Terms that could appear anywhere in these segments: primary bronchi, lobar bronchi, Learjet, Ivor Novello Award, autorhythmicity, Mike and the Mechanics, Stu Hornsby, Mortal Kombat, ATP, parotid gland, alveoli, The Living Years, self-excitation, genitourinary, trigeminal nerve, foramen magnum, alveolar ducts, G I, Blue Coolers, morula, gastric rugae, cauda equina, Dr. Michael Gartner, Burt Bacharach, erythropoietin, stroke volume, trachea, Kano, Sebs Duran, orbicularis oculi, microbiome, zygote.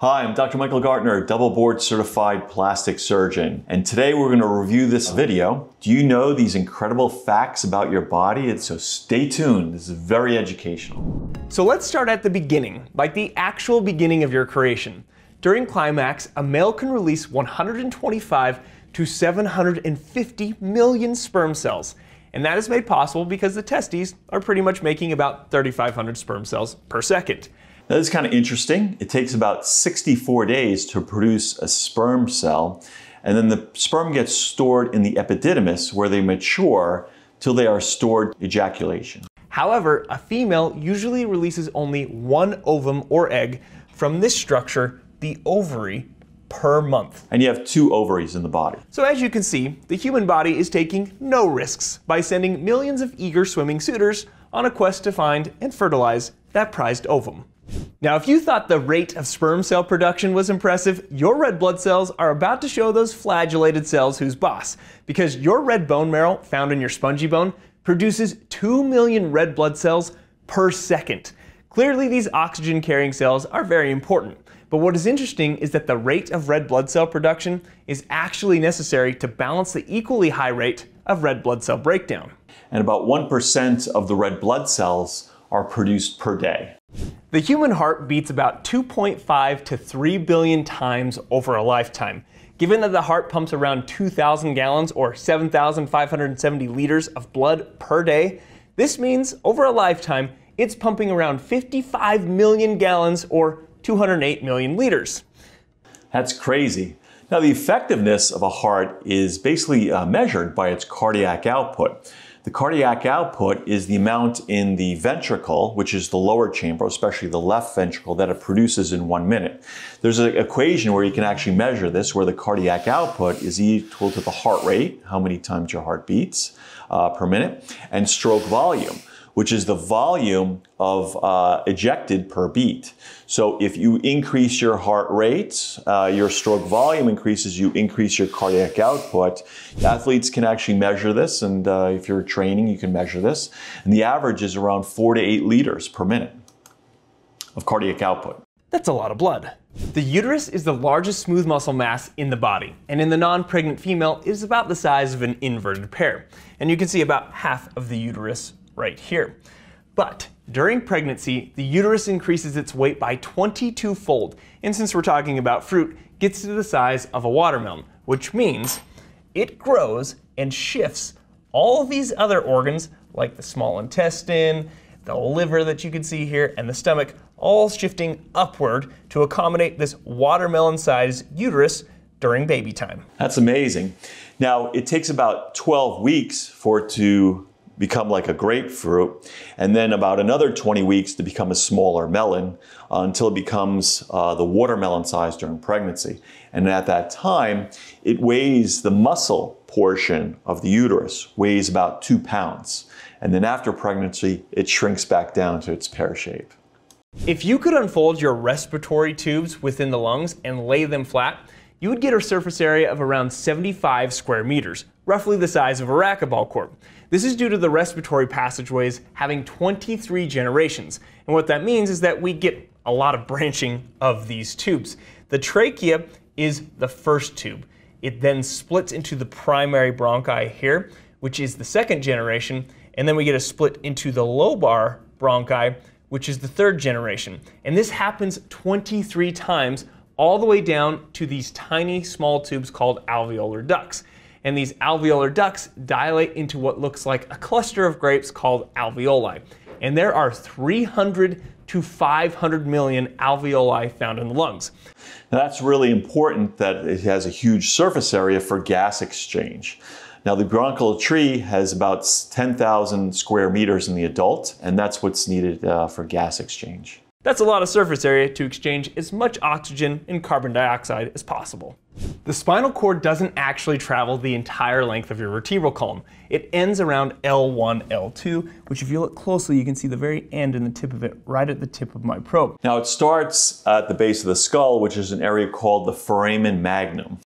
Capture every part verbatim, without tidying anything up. Hi, I'm Doctor Michael Gartner, double board certified plastic surgeon. And today we're going to review this video. Do you know these incredible facts about your body? And so stay tuned, this is very educational. So let's start at the beginning, like the actual beginning of your creation. During climax, a male can release one hundred twenty-five to seven hundred fifty million sperm cells. And that is made possible because the testes are pretty much making about thirty-five hundred sperm cells per second. Now, this is kind of interesting. It takes about sixty-four days to produce a sperm cell, and then the sperm gets stored in the epididymis where they mature till they are stored ejaculation. However, a female usually releases only one ovum or egg from this structure, the ovary, per month. And you have two ovaries in the body. So as you can see, the human body is taking no risks by sending millions of eager swimming suitors on a quest to find and fertilize that prized ovum. Now, if you thought the rate of sperm cell production was impressive, your red blood cells are about to show those flagellated cells who's boss, because your red bone marrow found in your spongy bone produces two million red blood cells per second. Clearly, these oxygen-carrying cells are very important, but what is interesting is that the rate of red blood cell production is actually necessary to balance the equally high rate of red blood cell breakdown. And about one percent of the red blood cells are produced per day. The human heart beats about two point five to three billion times over a lifetime. Given that the heart pumps around two thousand gallons or seven thousand five hundred seventy liters of blood per day, this means over a lifetime, it's pumping around fifty-five million gallons or two hundred eight million liters. That's crazy. Now, the effectiveness of a heart is basically uh, measured by its cardiac output. The cardiac output is the amount in the ventricle, which is the lower chamber, especially the left ventricle, that it produces in one minute. There's an equation where you can actually measure this, where the cardiac output is equal to the heart rate, how many times your heart beats uh, per minute, and stroke volume, which is the volume of uh, ejected per beat. So if you increase your heart rate, uh, your stroke volume increases, you increase your cardiac output. Athletes can actually measure this, and uh, if you're training, you can measure this. And the average is around four to eight liters per minute of cardiac output. That's a lot of blood. The uterus is the largest smooth muscle mass in the body, and in the non-pregnant female, it is about the size of an inverted pear. And you can see about half of the uterus right here. But during pregnancy, the uterus increases its weight by twenty-two fold. And since we're talking about fruit, gets to the size of a watermelon, which means it grows and shifts all these other organs, like the small intestine, the liver that you can see here, and the stomach, all shifting upward to accommodate this watermelon-sized uterus during baby time. That's amazing. Now, it takes about twelve weeks for it to become like a grapefruit, and then about another twenty weeks to become a smaller melon uh, until it becomes uh, the watermelon size during pregnancy. And at that time, it weighs, the muscle portion of the uterus weighs about two pounds. And then after pregnancy, it shrinks back down to its pear shape. If you could unfold your respiratory tubes within the lungs and lay them flat, you would get a surface area of around seventy-five square meters, roughly the size of a racquetball court. This is due to the respiratory passageways having twenty-three generations. And what that means is that we get a lot of branching of these tubes. The trachea is the first tube. It then splits into the primary bronchi here, which is the second generation. And then we get a split into the lobar bronchi, which is the third generation. And this happens twenty-three times, all the way down to these tiny small tubes called alveolar ducts. And these alveolar ducts dilate into what looks like a cluster of grapes called alveoli. And there are three hundred to five hundred million alveoli found in the lungs. Now, that's really important that it has a huge surface area for gas exchange. Now, the bronchial tree has about ten thousand square meters in the adult, and that's what's needed uh, for gas exchange. That's a lot of surface area to exchange as much oxygen and carbon dioxide as possible. The spinal cord doesn't actually travel the entire length of your vertebral column. It ends around L one, L two, which if you look closely, you can see the very end and the tip of it right at the tip of my probe. Now, it starts at the base of the skull, which is an area called the foramen magnum.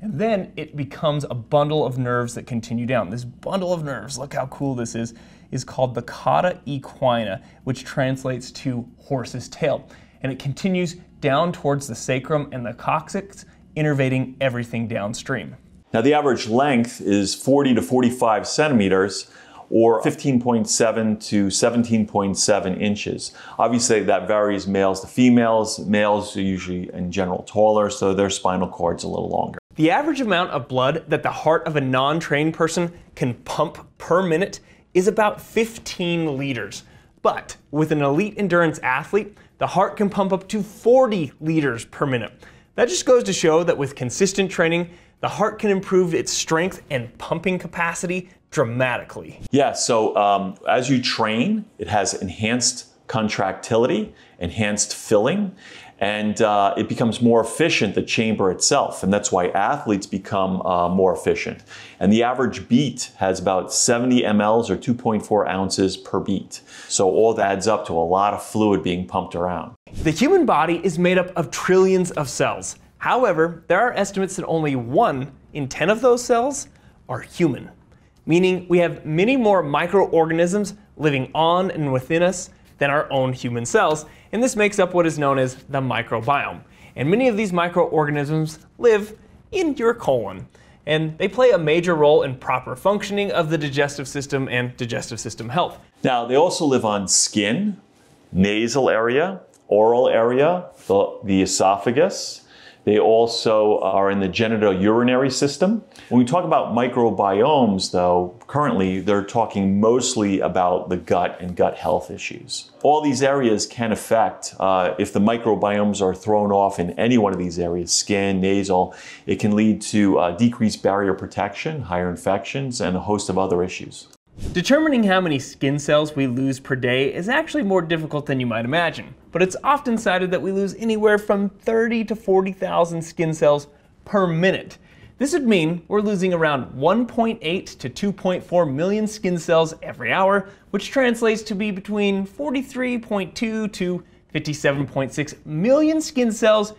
And then it becomes a bundle of nerves that continue down. This bundle of nerves, look how cool this is, is called the cauda equina, which translates to horse's tail. And it continues down towards the sacrum and the coccyx, innervating everything downstream. Now the average length is forty to forty-five centimeters, or fifteen point seven to seventeen point seven inches. Obviously that varies males to females. Males are usually in general taller, so their spinal cord's a little longer. The average amount of blood that the heart of a non-trained person can pump per minute is about fifteen liters. But with an elite endurance athlete, the heart can pump up to forty liters per minute. That just goes to show that with consistent training, the heart can improve its strength and pumping capacity dramatically. Yeah, so um, as you train, it has enhanced contractility, enhanced filling, and uh, it becomes more efficient, the chamber itself. And that's why athletes become uh, more efficient. And the average beat has about seventy milliliters or two point four ounces per beat. So all that adds up to a lot of fluid being pumped around. The human body is made up of trillions of cells. However, there are estimates that only one in ten of those cells are human, meaning we have many more microorganisms living on and within us than our own human cells, and this makes up what is known as the microbiome. And many of these microorganisms live in your colon, and they play a major role in proper functioning of the digestive system and digestive system health. Now, they also live on skin, nasal area, oral area, the, the esophagus. They also are in the genitourinary system. When we talk about microbiomes though, currently they're talking mostly about the gut and gut health issues. All these areas can affect, uh, if the microbiomes are thrown off in any one of these areas, skin, nasal, it can lead to uh, decreased barrier protection, higher infections, and a host of other issues. Determining how many skin cells we lose per day is actually more difficult than you might imagine, but it's often cited that we lose anywhere from thirty to forty thousand skin cells per minute. This would mean we're losing around one point eight to two point four million skin cells every hour, which translates to be between forty-three point two to fifty-seven point six million skin cells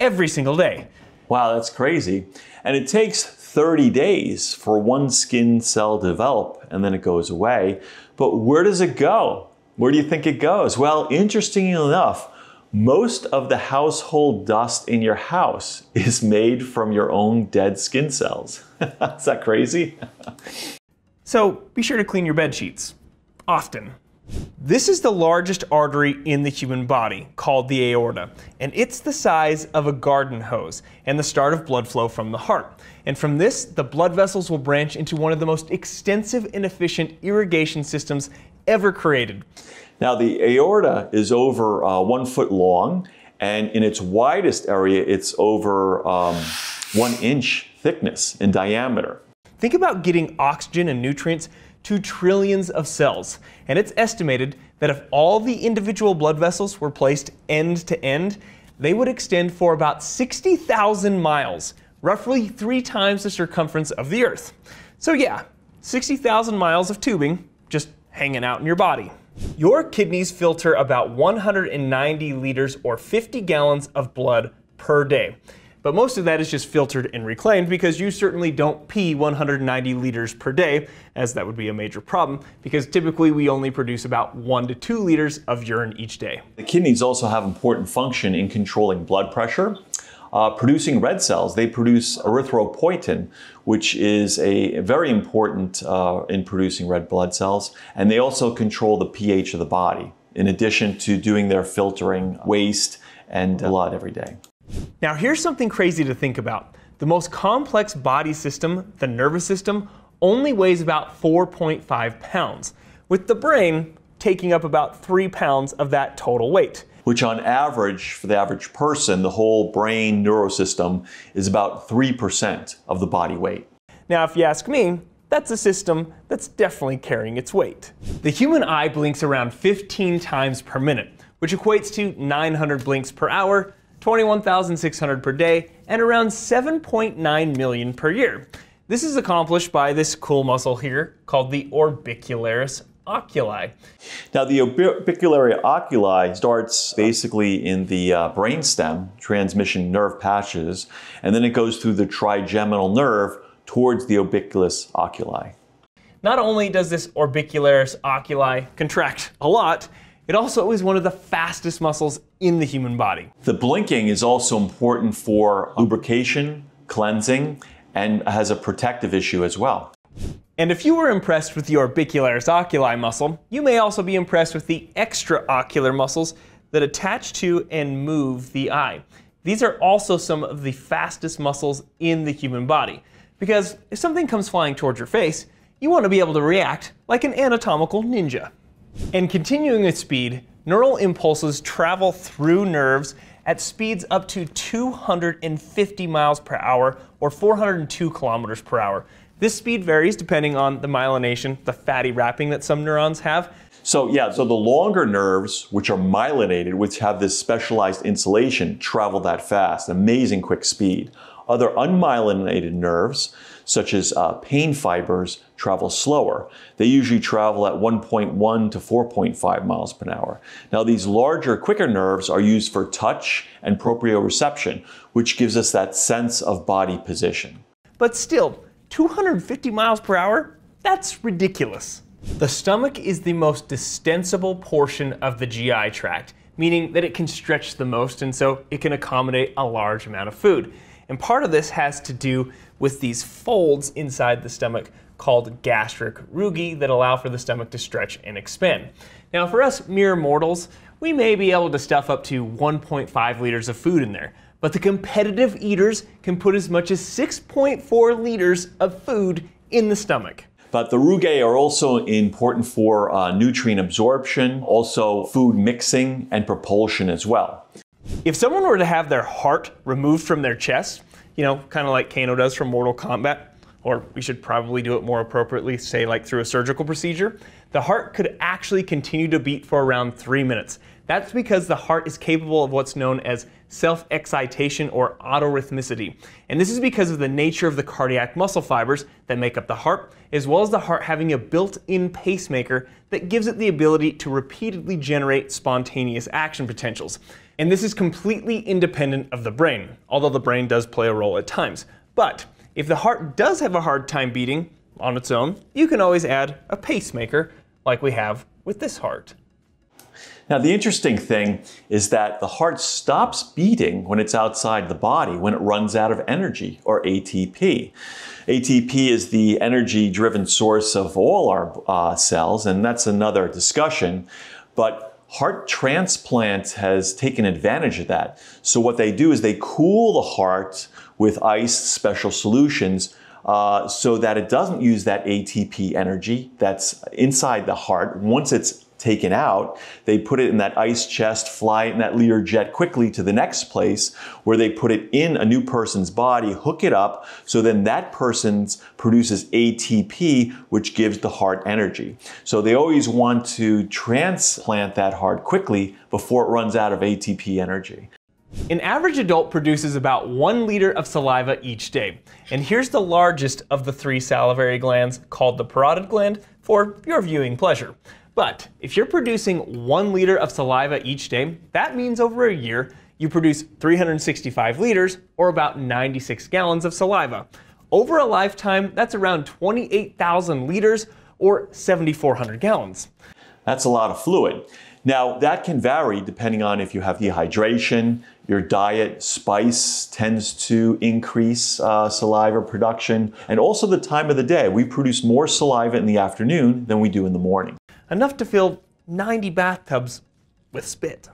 every single day. Wow, that's crazy. And it takes thirty days for one skin cell to develop, and then it goes away. But where does it go? Where do you think it goes? Well, interestingly enough, most of the household dust in your house is made from your own dead skin cells. Is that crazy? So be sure to clean your bed sheets, often. This is the largest artery in the human body, called the aorta, and it's the size of a garden hose and the start of blood flow from the heart. And from this, the blood vessels will branch into one of the most extensive and efficient irrigation systems ever created. Now the aorta is over uh, one foot long, and in its widest area, it's over um, one inch thickness in diameter. Think about getting oxygen and nutrients to trillions of cells, and it's estimated that if all the individual blood vessels were placed end to end, they would extend for about sixty thousand miles, roughly three times the circumference of the Earth. So yeah, sixty thousand miles of tubing just hanging out in your body. Your kidneys filter about one hundred ninety liters or fifty gallons of blood per day. But most of that is just filtered and reclaimed, because you certainly don't pee one hundred ninety liters per day, as that would be a major problem, because typically we only produce about one to two liters of urine each day. The kidneys also have important function in controlling blood pressure, uh, producing red cells. They produce erythropoietin, which is a very important uh, in producing red blood cells, and they also control the pH of the body, in addition to doing their filtering waste and blood every day. Now here's something crazy to think about. The most complex body system, the nervous system, only weighs about four point five pounds, with the brain taking up about three pounds of that total weight. Which on average, for the average person, the whole brain neurosystem is about three percent of the body weight. Now if you ask me, that's a system that's definitely carrying its weight. The human eye blinks around fifteen times per minute, which equates to nine hundred blinks per hour, twenty-one thousand six hundred per day, and around seven point nine million per year. This is accomplished by this cool muscle here called the orbicularis oculi. Now the orbicularis oculi starts basically in the uh, brainstem, transmission nerve patches, and then it goes through the trigeminal nerve towards the orbicularis oculi. Not only does this orbicularis oculi contract a lot, It also is one of the fastest muscles in the human body. The blinking is also important for lubrication, cleansing, and has a protective issue as well. And if you were impressed with the orbicularis oculi muscle, you may also be impressed with the extraocular muscles that attach to and move the eye. These are also some of the fastest muscles in the human body, because if something comes flying towards your face, you want to be able to react like an anatomical ninja. And continuing with speed, neural impulses travel through nerves at speeds up to two hundred fifty miles per hour or four hundred two kilometers per hour. This speed varies depending on the myelination, the fatty wrapping that some neurons have. So yeah, so the longer nerves, which are myelinated, which have this specialized insulation, travel that fast, amazing quick speed. Other unmyelinated nerves, such as uh, pain fibers, travel slower. They usually travel at one point one to four point five miles per hour. Now these larger, quicker nerves are used for touch and proprioception, which gives us that sense of body position. But still, two hundred fifty miles per hour? That's ridiculous. The stomach is the most distensible portion of the G I tract, meaning that it can stretch the most, and so it can accommodate a large amount of food. And part of this has to do with these folds inside the stomach called gastric rugae that allow for the stomach to stretch and expand. Now for us mere mortals, we may be able to stuff up to one point five liters of food in there, but the competitive eaters can put as much as six point four liters of food in the stomach. But the rugae are also important for uh, nutrient absorption, also food mixing and propulsion as well. If someone were to have their heart removed from their chest, you know, kind of like Kano does from Mortal Kombat, or we should probably do it more appropriately, say like through a surgical procedure, the heart could actually continue to beat for around three minutes. That's because the heart is capable of what's known as self-excitation or autorhythmicity. And this is because of the nature of the cardiac muscle fibers that make up the heart, as well as the heart having a built-in pacemaker that gives it the ability to repeatedly generate spontaneous action potentials. And this is completely independent of the brain, although the brain does play a role at times. But if the heart does have a hard time beating on its own, you can always add a pacemaker like we have with this heart. Now, the interesting thing is that the heart stops beating when it's outside the body, when it runs out of energy, or A T P. A T P is the energy-driven source of all our uh, cells, and that's another discussion. But heart transplant has taken advantage of that. So what they do is they cool the heart with ice special solutions uh, so that it doesn't use that A T P energy that's inside the heart. Once it's taken out, they put it in that ice chest, fly it in that Learjet quickly to the next place where they put it in a new person's body, hook it up, so then that person produces A T P, which gives the heart energy. So they always want to transplant that heart quickly before it runs out of A T P energy. An average adult produces about one liter of saliva each day. And here's the largest of the three salivary glands, called the parotid gland, for your viewing pleasure. But if you're producing one liter of saliva each day, that means over a year, you produce three hundred sixty-five liters, or about ninety-six gallons of saliva. Over a lifetime, that's around twenty-eight thousand liters, or seven thousand four hundred gallons. That's a lot of fluid. Now, that can vary depending on if you have dehydration, your diet. Spice tends to increase uh, saliva production, and also the time of the day. We produce more saliva in the afternoon than we do in the morning. Enough to fill ninety bathtubs with spit.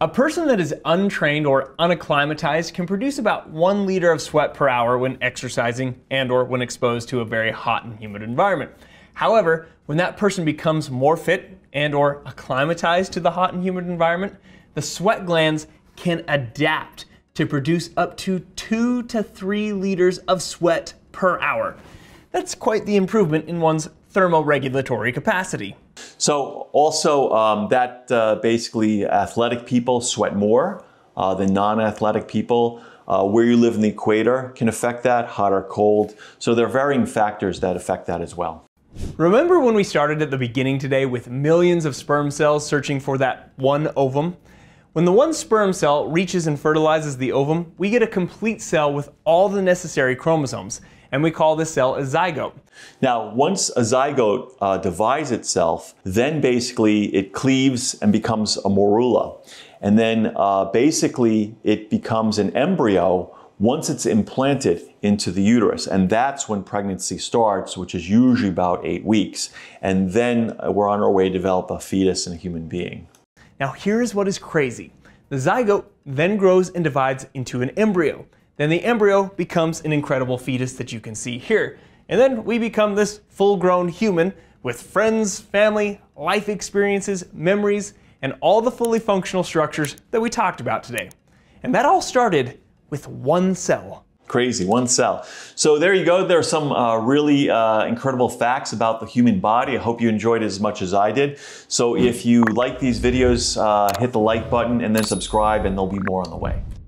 A person that is untrained or unacclimatized can produce about one liter of sweat per hour when exercising and or when exposed to a very hot and humid environment. However, when that person becomes more fit and or acclimatized to the hot and humid environment, the sweat glands can adapt to produce up to two to three liters of sweat per hour. That's quite the improvement in one's thermoregulatory capacity. So also um, that uh, basically athletic people sweat more uh, than non-athletic people. Uh, where you live in the equator can affect that, hot or cold. So there are varying factors that affect that as well. Remember when we started at the beginning today with millions of sperm cells searching for that one ovum? When the one sperm cell reaches and fertilizes the ovum, we get a complete cell with all the necessary chromosomes. and we call this cell a zygote. Now, once a zygote uh, divides itself, then basically it cleaves and becomes a morula. And then uh, basically it becomes an embryo once it's implanted into the uterus. And that's when pregnancy starts, which is usually about eight weeks. And then we're on our way to develop a fetus and a human being. Now, here's what is crazy. The zygote then grows and divides into an embryo. Then the embryo becomes an incredible fetus that you can see here. And then we become this full-grown human with friends, family, life experiences, memories, and all the fully functional structures that we talked about today. And that all started with one cell. Crazy, one cell. So there you go. There are some uh, really uh, incredible facts about the human body. I hope you enjoyed it as much as I did. So if you like these videos, uh, hit the like button and then subscribe, and there'll be more on the way.